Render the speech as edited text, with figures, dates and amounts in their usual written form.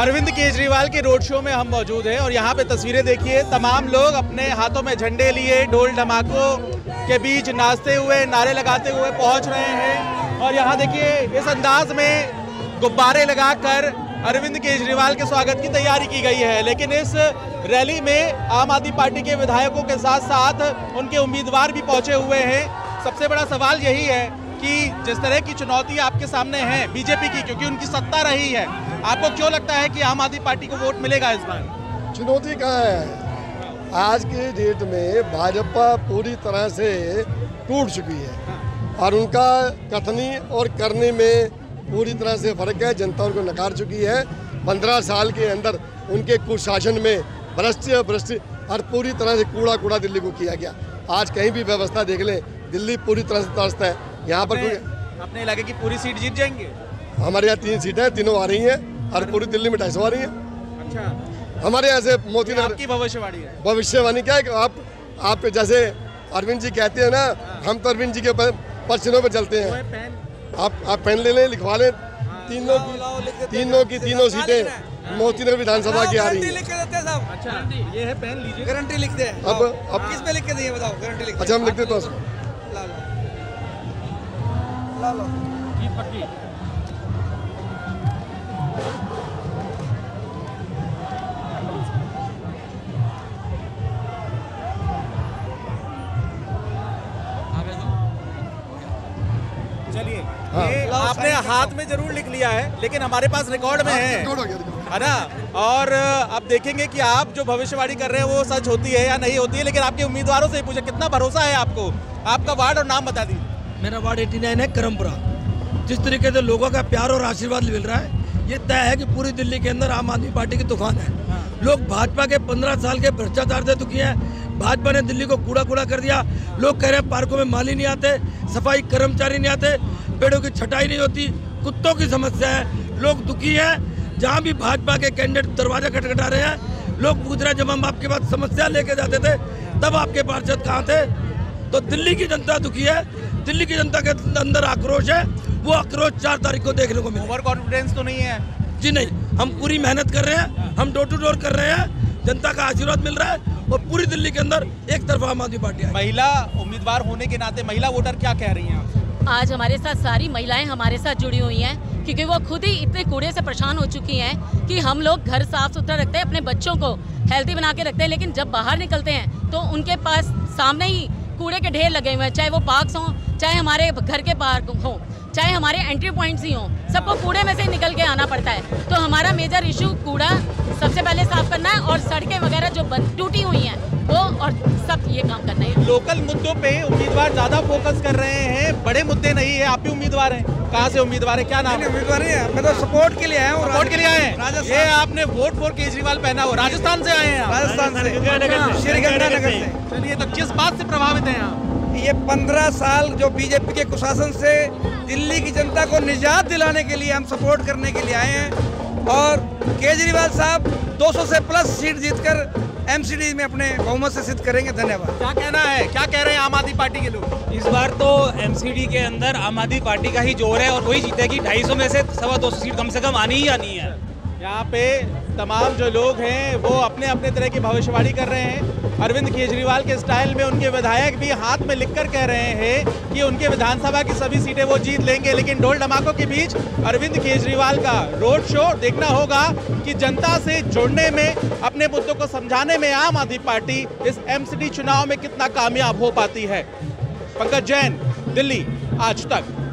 अरविंद केजरीवाल के road show में हम मौजूद हैं और यहाँ पे तस्वीरें देखिए, तमाम लोग अपने हाथों में झंडे लिए ढोल ढमाकों के बीच नाचते हुए, नारे लगाते हुए पहुँच रहे हैं। और यहाँ देखिए इस अंदाज में गुब्बारे लगाकर अरविंद केजरीवाल के स्वागत की तैयारी की गई है। लेकिन इस रैली में आम आदमी पार्टी के विधायकों के साथ साथ उनके उम्मीदवार भी पहुँचे हुए हैं। सबसे बड़ा सवाल यही है कि जिस तरह की चुनौती आपके सामने है बीजेपी की, क्योंकि उनकी सत्ता रही है, आपको क्यों लगता है कि आम आदमी पार्टी को वोट मिलेगा इस बार? चुनौती कहाँ है? आज के डेट में भाजपा पूरी तरह से टूट चुकी है और उनका कथनी और करने में पूरी तरह से फर्क है। जनता उनको नकार चुकी है। 15 साल के अंदर उनके कुशासन में भ्रष्ट और पूरी तरह से कूड़ा दिल्ली को किया गया। आज कहीं भी व्यवस्था देख लें, दिल्ली पूरी तरह से त्रस्त है। यहाँ पर अपने इलाके की पूरी सीट जीत जाएंगे? हमारे यहाँ 3 सीटें हैं, तीनों आ रही हैं और पूरी दिल्ली में 250 आ रही हैं। अच्छा, हमारे यहाँ से मोतीनगर की भविष्यवाणी है। भविष्यवाणी क्या है कि आप जैसे अरविंद जी कहते हैं ना, हम तो अरविंद जी के परचनों पर चलते हैं। आप पेन ले लें, लिखवा लें। तीनों की तीनों सीटें मोतीनगर विधानसभा की आ रही है। गारंटी लिखते हैं। अब किस पे लिख के देंगे बताओ? गारंटी लिखते हैं। अच्छा, हम लिखते तो चलिए। आपने हाथ में जरूर लिख लिया है लेकिन हमारे पास रिकॉर्ड में है ना। और अब देखेंगे कि आप जो भविष्यवाणी कर रहे हैं वो सच होती है या नहीं होती है। लेकिन आपके उम्मीदवारों से ही पूछा, कितना भरोसा है आपको? आपका वार्ड और नाम बता दीजिए। मेरा वार्ड 89 है, करमपुरा। जिस तरीके से लोगों का प्यार और आशीर्वाद मिल रहा है, ये तय है कि पूरी दिल्ली के अंदर आम आदमी पार्टी की तूफान है। लोग भाजपा के 15 साल के भ्रष्टाचार से दुखी हैं। भाजपा ने दिल्ली को कूड़ा कर दिया। लोग कह रहे हैं पार्कों में माली नहीं आते, सफाई कर्मचारी नहीं आते, पेड़ों की छटाई नहीं होती, कुत्तों की समस्या है। लोग दुखी हैं। जहाँ भी भाजपा के कैंडिडेट दरवाजा खटखटा रहे हैं, लोग पूछ रहे हैं जब हम आपके पास समस्या लेके जाते थे तब आपके पार्षद कहाँ थे? तो दिल्ली की जनता दुखी है। दिल्ली की जनता के अंदर आक्रोश है। वो आक्रोश 4 तारीख को देखने को मिला। ओवर कॉन्फिडेंस तो नहीं है? जी नहीं, हम पूरी मेहनत कर रहे हैं, हम डोर टू डोर कर रहे हैं, जनता का आशीर्वाद मिल रहा है और पूरी दिल्ली के अंदर एक तरफा आम आदमी पार्टी है। महिला उम्मीदवार होने के नाते महिला वोटर क्या कह रही हैं? आज हमारे साथ सारी महिलाएं हमारे साथ जुड़ी हुई हैं, क्योंकि वो खुद ही इतने कूड़े से परेशान हो चुकी हैं कि हम लोग घर साफ सुथरा रखते हैं, अपने बच्चों को हेल्दी बना के रखते हैं, लेकिन जब बाहर निकलते हैं तो उनके पास सामने ही कूड़े के ढेर लगे हुए हैं। चाहे वो पार्क्स हों, चाहे हमारे घर के पार्क हों, चाहे हमारे एंट्री पॉइंट्स ही हों, सबको कूड़े में से निकल के आना पड़ता है। तो हमारा मेजर इशू कूड़ा सबसे पहले साफ करना है और सड़कें वगैरह जो टूटी हुई हैं वो, और सब ये काम करना है। लोकल मुद्दों पे उम्मीदवार ज़्यादा फोकस कर रहे हैं, बड़े मुद्दे नहीं है। आप भी उम्मीदवार हैं? कहाँ से उम्मीदवार है, क्या नाम है? उम्मीदवार है, मैं तो सपोर्ट के लिए आया हूँ। सपोर्ट के लिए आए हैं? ये आपने वोट फॉर केजरीवाल पहना हो? राजस्थान से आए हैं? राजस्थान से, श्रीगंगानगर से। चलिए, तो किस बात से प्रभावित हैं आप? ये 15 साल जो बीजेपी के कुशासन से दिल्ली की जनता को निजात दिलाने के लिए हम सपोर्ट करने के लिए आए हैं। और केजरीवाल साहब 200 से प्लस सीट जीतकर एमसीडी में अपने बहुमत से सिद्ध करेंगे। धन्यवाद। क्या कहना है, क्या कह रहे हैं आम आदमी पार्टी के लोग? इस बार तो एमसीडी के अंदर आम आदमी पार्टी का ही जोर है और वही जीतेगी। 250 में से 225 सीट कम से कम आनी ही आनी है। यहाँ पे तमाम जो लोग हैं वो अपने अपने तरह की भविष्यवाणी कर रहे हैं। अरविंद केजरीवाल के स्टाइल में उनके विधायक भी हाथ में लिखकर कह रहे हैं कि उनके विधानसभा की सभी सीटें वो जीत लेंगे। लेकिन ढोल ढमाकों के बीच अरविंद केजरीवाल का रोड शो देखना होगा कि जनता से जुड़ने में, अपने मुद्दों को समझाने में आम आदमी पार्टी इस एमसीडी चुनाव में कितना कामयाब हो पाती है। पंकज जैन, दिल्ली, आज तक।